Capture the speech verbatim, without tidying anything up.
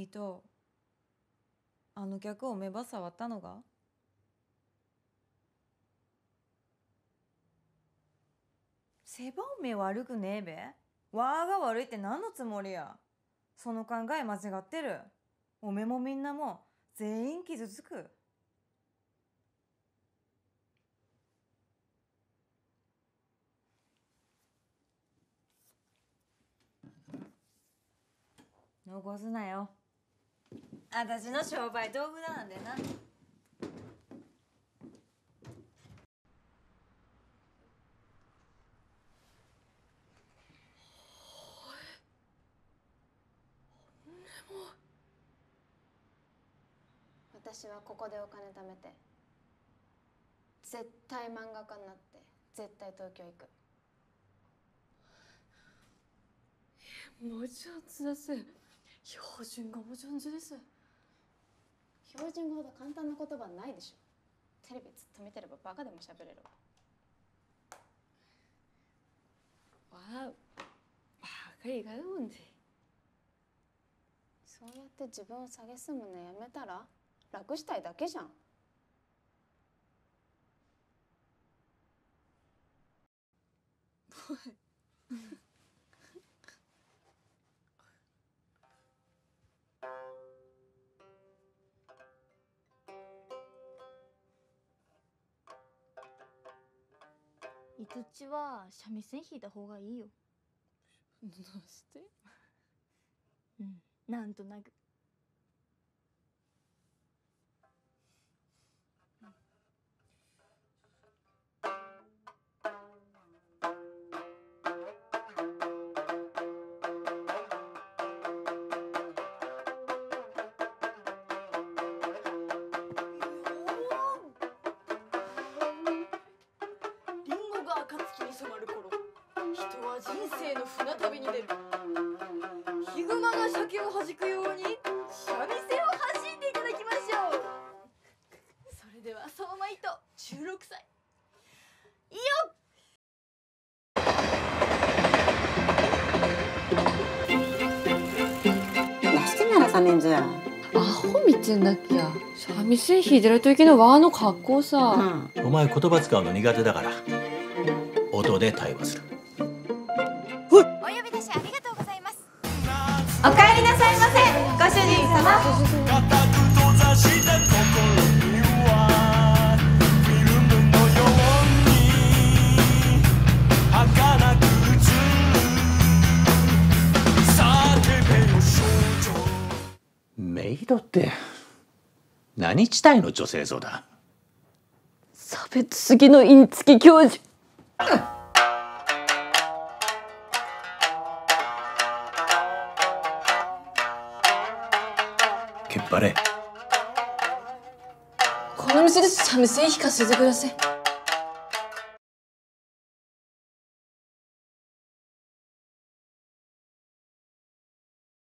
伊藤、あの客を目ばさ割ったのが？せばおめえ悪くねえべ。わーが悪いって何のつもりや。その考え間違ってる。おめもみんなも全員傷つく。残すなよ。あたしの商売道具なんでな。私はここでお金貯めて絶対漫画家になって絶対東京行く。え、もちろんです。標準語も上手です。標準語ほど簡単な言葉ないでしょ。テレビずっと見てればバカでも喋れるわ。わあ、バカ以外だもんで。そうやって自分を蔑むのやめたら楽したいだけじゃん。おい。いつちは三味線弾いた方がいいよ。どうして？うん、なんとなく。アホ見てんだっけや。三味線弾いてないといけないわの格好さ、うん、お前言葉使うの苦手だから音で対話する。お呼び出しありがとうございます。お帰りなさいませご主人様。メイドって何地帯の女性像だ。差別主義の言いつけ教授。けっぱれ。この店で三味線弾かせてください。